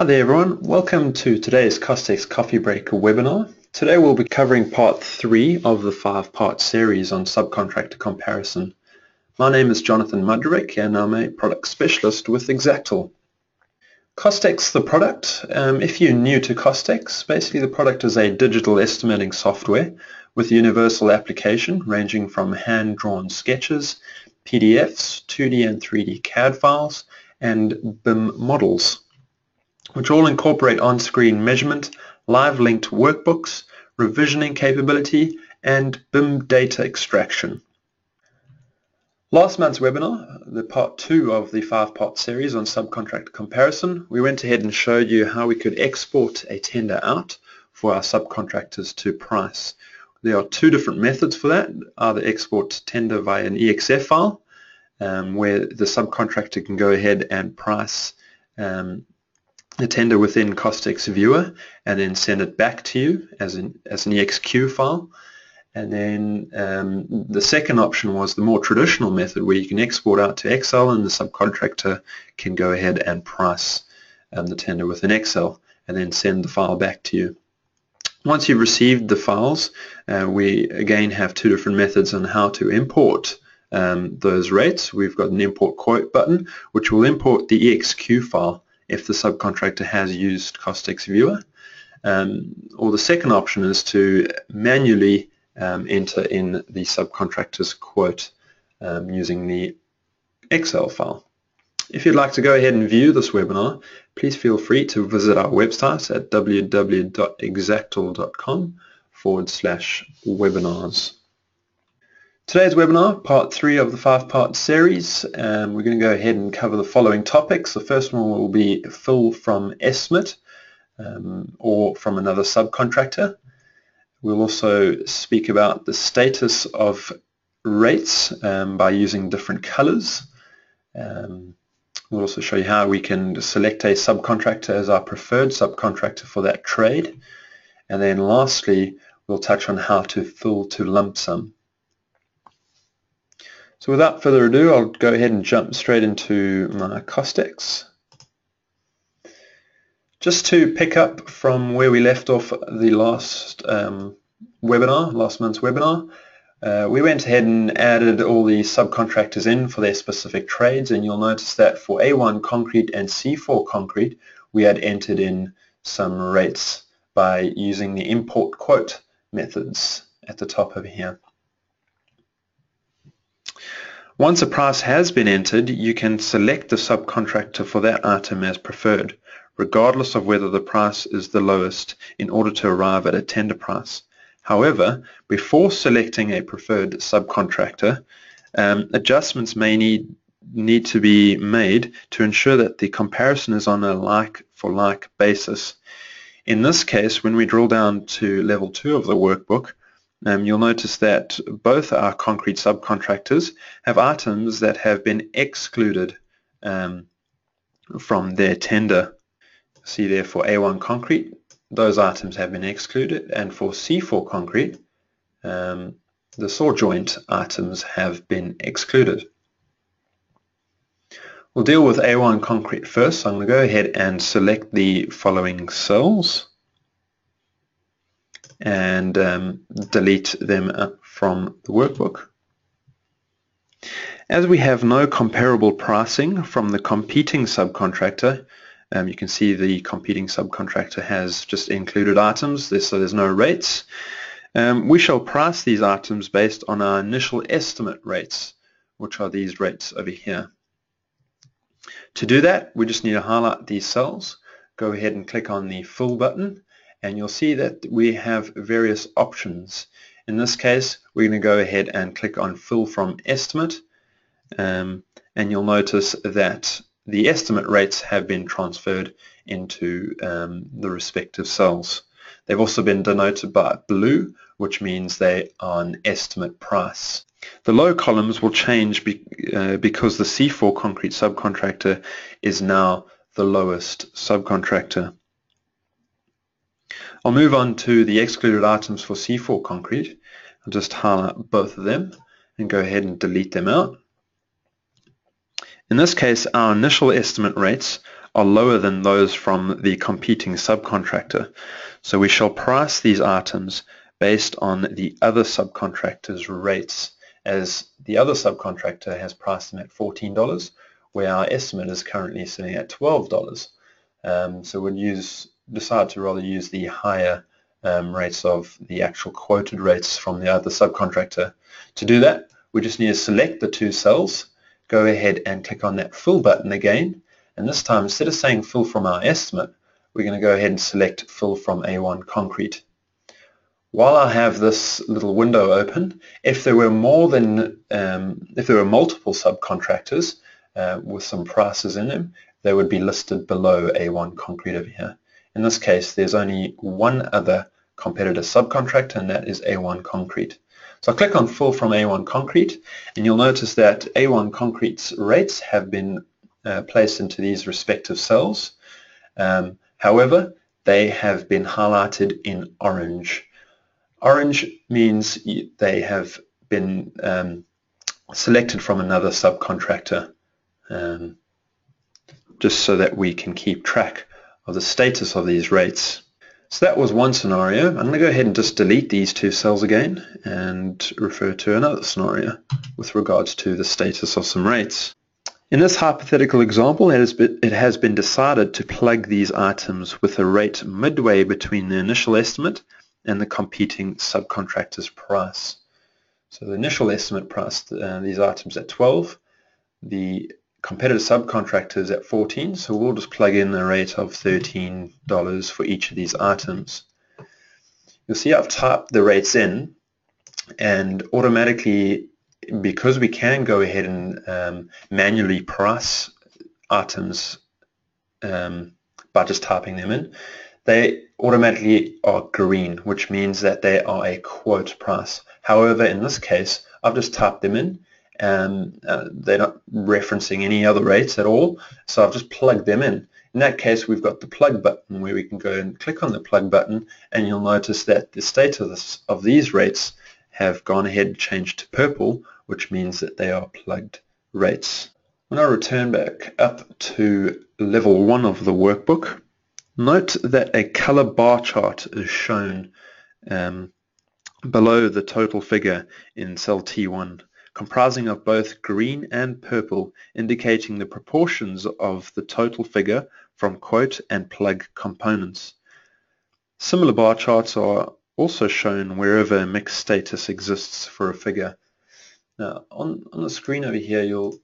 Hi there everyone, welcome to today's CostX Coffee Break webinar. Today we'll be covering part 3 of the 5-part series on subcontractor comparison. My name is Jonathan Mudrick and I'm a product specialist with Exactal. CostX the product, if you're new to CostX, basically the product is a digital estimating software with universal application ranging from hand-drawn sketches, PDFs, 2D and 3D CAD files and BIM models, which all incorporate on-screen measurement, live linked workbooks, revisioning capability, and BIM data extraction. Last month's webinar, the part 2 of the 5-part series on subcontractor comparison, we went ahead and showed you how we could export a tender out for our subcontractors to price. There are 2 different methods for that, either export tender via an EXF file, where the subcontractor can go ahead and price the tender within CostX Viewer and then send it back to you as an EXQ file. And then the second option was the more traditional method where you can export out to Excel and the subcontractor can go ahead and price the tender within Excel and then send the file back to you. Once you've received the files, we again have 2 different methods on how to import those rates. We've got an import quote button which will import the EXQ file if the subcontractor has used CostX Viewer. Or the second option is to manually enter in the subcontractor's quote using the Excel file. If you'd like to go ahead and view this webinar, please feel free to visit our website at www.exactal.com/webinars. Today's webinar, part 3 of the 5-part series, we're going to go ahead and cover the following topics. The first one will be fill from estimate or from another subcontractor. We'll also speak about the status of rates by using different colors. We'll also show you how we can select a subcontractor as our preferred subcontractor for that trade. And then lastly, we'll touch on how to fill to lump sum. So without further ado, I'll go ahead and jump straight into my CostX. Just to pick up from where we left off the last month's webinar, we went ahead and added all the subcontractors in for their specific trades, and you'll notice that for A1 concrete and C4 concrete, we had entered in some rates by using the import quote methods at the top over here. Once a price has been entered, you can select the subcontractor for that item as preferred, regardless of whether the price is the lowest, in order to arrive at a tender price. However, before selecting a preferred subcontractor, adjustments may need to be made to ensure that the comparison is on a like-for-like basis. In this case, when we drill down to level 2 of the workbook, you'll notice that both our concrete subcontractors have items that have been excluded from their tender. See there for A1 concrete, those items have been excluded, and for C4 concrete, the saw joint items have been excluded. We'll deal with A1 concrete first, so I'm going to go ahead and select the following cells and delete them from the workbook. As we have no comparable pricing from the competing subcontractor, you can see the competing subcontractor has just included items, so there's no rates. We shall price these items based on our initial estimate rates, which are these rates over here. To do that, we just need to highlight these cells, go ahead and click on the fill button, and you'll see that we have various options. In this case, we're going to go ahead and click on fill from estimate, and you'll notice that the estimate rates have been transferred into the respective cells. They've also been denoted by blue, which means they are an estimate price. The low columns will change because the C4 concrete subcontractor is now the lowest subcontractor. I'll move on to the excluded items for C4 concrete. I'll just highlight both of them and go ahead and delete them out. In this case, our initial estimate rates are lower than those from the competing subcontractor. So we shall price these items based on the other subcontractor's rates, as the other subcontractor has priced them at $14, where our estimate is currently sitting at $12. So we'd decide to rather use the higher rates of the actual quoted rates from the other subcontractor. To do that, we just need to select the two cells, go ahead and click on that fill button again, and this time, instead of saying fill from our estimate, we're going to go ahead and select fill from A1 concrete. While I have this little window open, if there were multiple subcontractors with some prices in them, they would be listed below A1 concrete over here. In this case, there's only one other competitor subcontractor, and that is A1 concrete. So I'll click on fill from A1 concrete, and you'll notice that A1 concrete's rates have been placed into these respective cells. However, they have been highlighted in orange. Orange means they have been selected from another subcontractor, just so that we can keep track of the status of these rates. So that was one scenario. I'm going to go ahead and just delete these two cells again and refer to another scenario with regards to the status of some rates. In this hypothetical example, it has been decided to plug these items with a rate midway between the initial estimate and the competing subcontractor's price. So the initial estimate priced these items at 12, the competitor subcontractors at 14, so we'll just plug in a rate of $13 for each of these items. You'll see I've typed the rates in, and automatically, because we can go ahead and manually price items by just typing them in, they automatically are green, which means that they are a quote price. However, in this case, I've just typed them in, and they're not referencing any other rates at all, so I've just plugged them in. In that case, we've got the plug button where we can go and click on the plug button, and you'll notice that the status of these rates have gone ahead and changed to purple, which means that they are plugged rates. When I return back up to level 1 of the workbook, note that a color bar chart is shown below the total figure in cell T1, comprising of both green and purple, indicating the proportions of the total figure from quote and plug components. Similar bar charts are also shown wherever a mixed status exists for a figure. Now, on the screen over here, you'll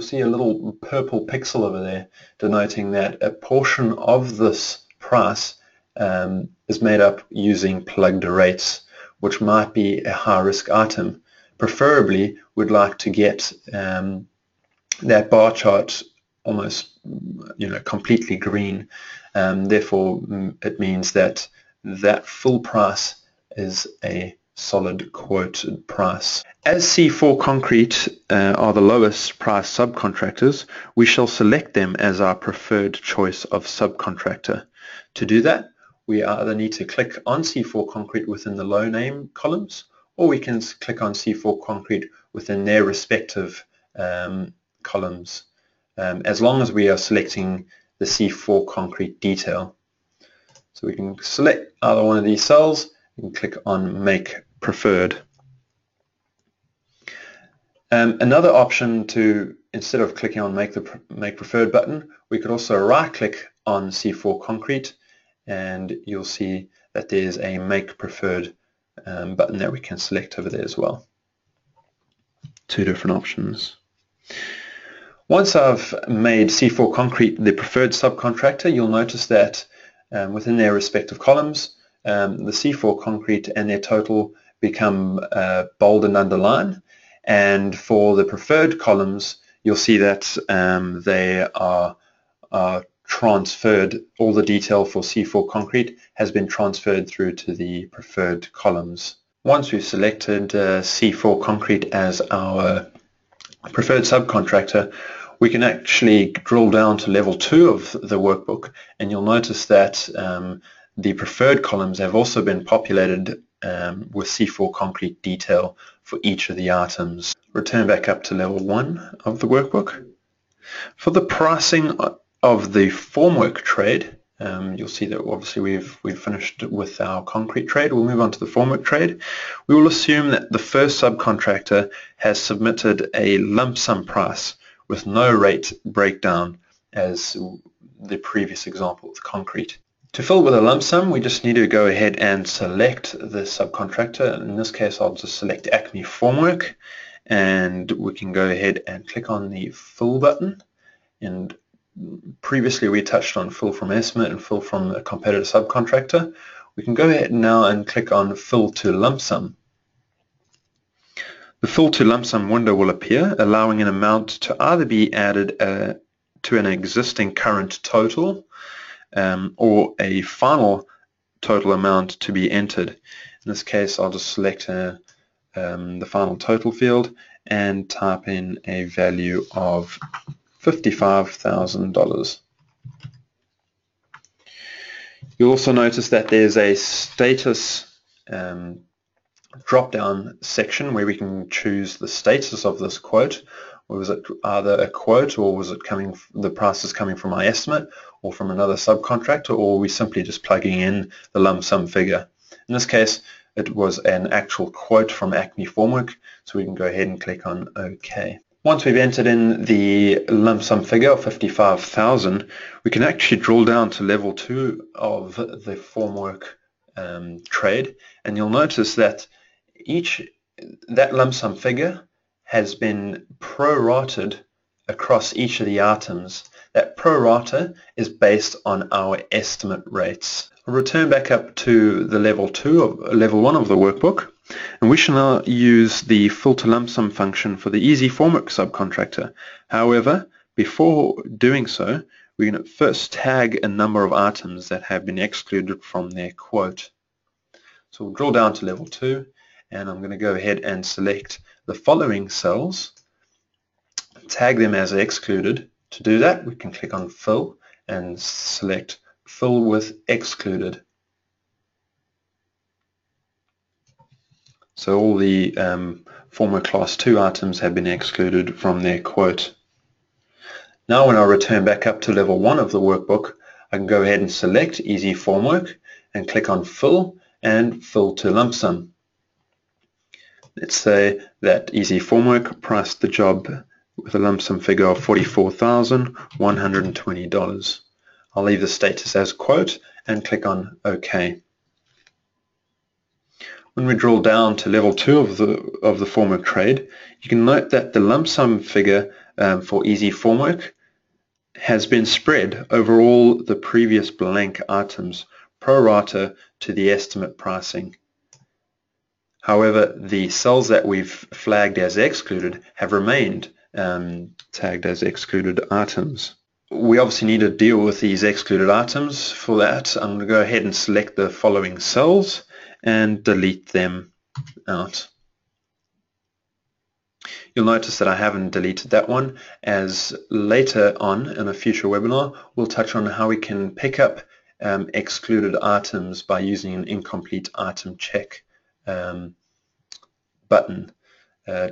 see a little purple pixel over there denoting that a portion of this price is made up using plugged rates, which might be a high-risk item. Preferably, we'd like to get that bar chart almost, completely green. Therefore, it means that that full price is a solid quoted price. As C4 concrete are the lowest price subcontractors, we shall select them as our preferred choice of subcontractor. To do that, we either need to click on C4 concrete within the low name columns, or we can click on C4 concrete within their respective columns, as long as we are selecting the C4 concrete detail. So we can select either one of these cells and click on Make Preferred. Another option, to instead of clicking on make preferred button, we could also right click on C4 concrete, and you'll see that there's a Make Preferred button that we can select over there as well. Two different options. Once I've made C4 concrete the preferred subcontractor, you'll notice that within their respective columns, the C4 concrete and their total become bold and underlined. And for the preferred columns, you'll see that they are transferred. All the detail for C4 concrete has been transferred through to the preferred columns. Once we've selected C4 concrete as our preferred subcontractor, we can actually drill down to level 2 of the workbook, and you'll notice that the preferred columns have also been populated with C4 concrete detail for each of the items. Return back up to level 1 of the workbook. For the pricing of the formwork trade, you'll see that obviously we've finished with our concrete trade. We'll move on to the formwork trade. We will assume that the first subcontractor has submitted a lump sum price with no rate breakdown as the previous example with concrete. To fill with a lump sum, we just need to go ahead and select the subcontractor. In this case, I'll just select Acme Formwork, and we can go ahead and click on the fill button. And previously we touched on fill from estimate and fill from a competitor subcontractor. We can go ahead now and click on fill to lump sum. The fill to lump sum window will appear, allowing an amount to either be added to an existing current total or a final total amount to be entered. In this case, I'll just select the final total field and type in a value of $55,000. You'll also notice that there's a status drop-down section where we can choose the status of this quote. Was it either a quote, or was it coming? The price is coming from my estimate, or from another subcontractor, or are we simply just plugging in the lump sum figure? In this case, it was an actual quote from Acme Formwork, so we can go ahead and click on OK. Once we've entered in the lump sum figure of $55,000, we can actually drill down to level 2 of the formwork trade, and you'll notice that that lump sum figure has been prorated across each of the items. That prorata is based on our estimate rates. I'll return back up to the level 1 of the workbook. And we shall now use the fill to lump sum function for the Easy Formwork subcontractor. However, before doing so, we're going to first tag a number of items that have been excluded from their quote. So we'll drill down to level 2, and I'm going to go ahead and select the following cells, tag them as excluded. To do that, we can click on fill and select fill with excluded. So all the former Class 2 items have been excluded from their quote. Now when I return back up to level 1 of the workbook, I can go ahead and select Easy Formwork and click on Fill and Fill to Lump Sum. Let's say that Easy Formwork priced the job with a lump sum figure of $44,120. I'll leave the status as quote and click on OK. When we drill down to level 2 of the formwork trade, you can note that the lump sum figure for Easy Formwork has been spread over all the previous blank items, pro rata to the estimate pricing. However, the cells that we've flagged as excluded have remained tagged as excluded items. We obviously need to deal with these excluded items. For that, I'm going to go ahead and select the following cells and delete them out. You'll notice that I haven't deleted that one, as later on in a future webinar we'll touch on how we can pick up excluded items by using an incomplete item check button.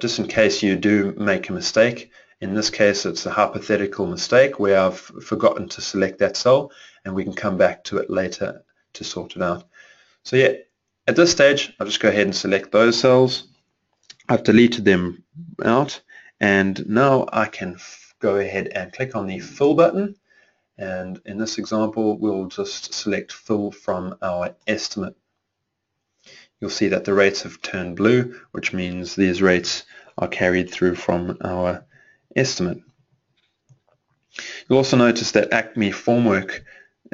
Just in case you do make a mistake, in this case it's a hypothetical mistake where I've forgotten to select that cell, and we can come back to it later to sort it out. So yeah, at this stage, I'll just go ahead and select those cells. I've deleted them out, and now I can go ahead and click on the fill button, and in this example we'll just select fill from our estimate. You'll see that the rates have turned blue, which means these rates are carried through from our estimate. You'll also notice that Acme Formwork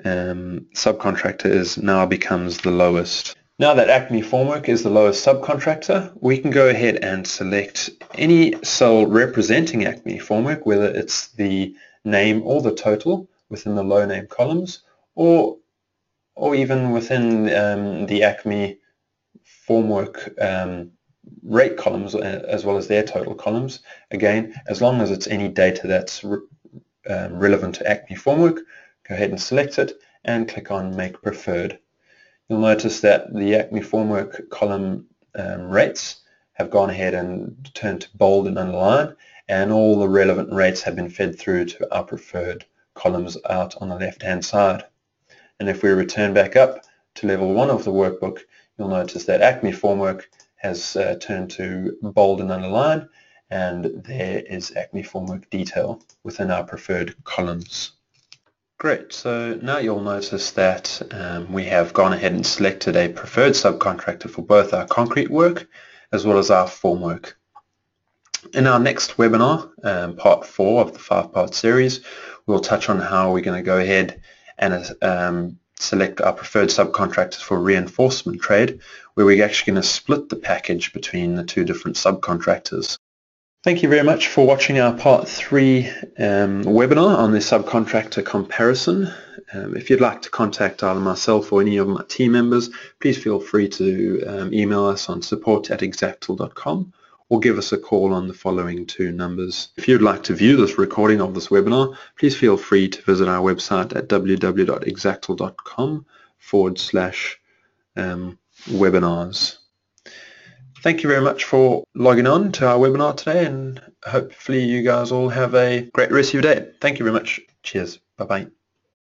subcontractor now becomes the lowest. Now that Acme Formwork is the lowest subcontractor, we can go ahead and select any cell representing Acme Formwork, whether it's the name or the total within the low name columns, or even within the Acme Formwork rate columns as well as their total columns. Again, as long as it's any data that's relevant to Acme Formwork, go ahead and select it and click on Make Preferred. You'll notice that the Acme Formwork column rates have gone ahead and turned to bold and underline, and all the relevant rates have been fed through to our preferred columns out on the left-hand side. And if we return back up to level 1 of the workbook, you'll notice that Acme Formwork has turned to bold and underline, and there is Acme Formwork detail within our preferred columns. Great, so now you'll notice that we have gone ahead and selected a preferred subcontractor for both our concrete work as well as our formwork. In our next webinar, part 4 of the 5-part series, we'll touch on how we're going to go ahead and select our preferred subcontractors for reinforcement trade, where we're actually going to split the package between the two different subcontractors. Thank you very much for watching our part 3 webinar on the subcontractor comparison. If you'd like to contact either myself or any of my team members, please feel free to email us on support@exactal.com or give us a call on the following 2 numbers. If you'd like to view this recording of this webinar, please feel free to visit our website at www.exactal.com/webinars. Thank you very much for logging on to our webinar today, and hopefully you guys all have a great rest of your day. Thank you very much. Cheers. Bye-bye.